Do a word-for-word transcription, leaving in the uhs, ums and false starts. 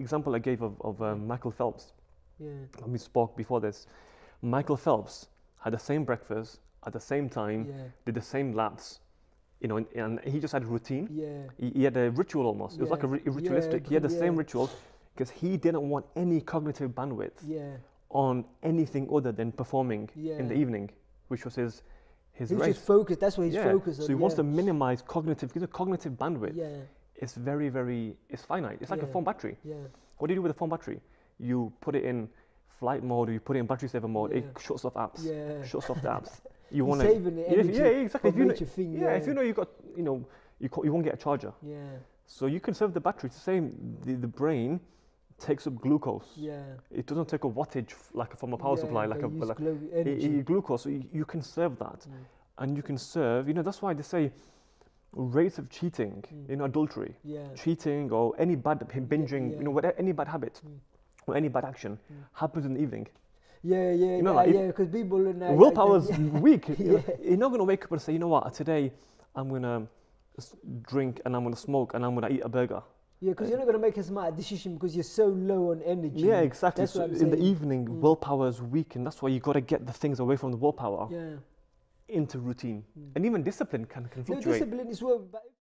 example I gave of, of um, Michael Phelps, yeah. when we spoke before this, Michael Phelps had the same breakfast at the same time, yeah. did the same laps, you know, and, and he just had a routine. Yeah. He, he had a ritual almost. Yeah. It was like a, ri a ritualistic. Yeah. He had the yeah. same ritual because he didn't want any cognitive bandwidth yeah. on anything other than performing yeah. in the evening, which was his his he's race. Just focused. That's what he's yeah. focused on. So he yeah. wants to minimize cognitive because cognitive bandwidth yeah. is very very it's finite. It's like yeah. a phone battery. Yeah. What do you do with a phone battery? You put it in flight mode, or you put it in battery saver mode. Yeah. It shuts off apps. Yeah. Shuts off the apps. You want to yeah, exactly. If you know, thing, yeah, yeah, if you know you got, you know, you co you won't get a charger. Yeah. So you conserve the battery. It's the same. The, the brain takes up glucose. Yeah. It doesn't take a wattage like from a power yeah, supply, like a like energy. It, it, glucose. So you, you conserve that, mm. and you conserve. You know, that's why they say rates of cheating, mm. you know, adultery, yeah. cheating, or any bad binging, yeah, yeah. you know, whatever, any bad habit, mm. or any bad action mm. happens in the evening. Yeah, yeah, you know, yeah, like yeah, because people now willpower's like yeah. weak. yeah. you know, you're not gonna wake up and say, you know what, today I'm gonna drink and I'm gonna smoke and I'm gonna eat a burger. Yeah, because uh, you're not gonna make a smart decision because you're so low on energy. Yeah, exactly. So in saying. the evening, mm. willpower is weak, and that's why you gotta get the things away from the willpower yeah. into routine, mm. and even discipline can, can fluctuate. No, discipline is well.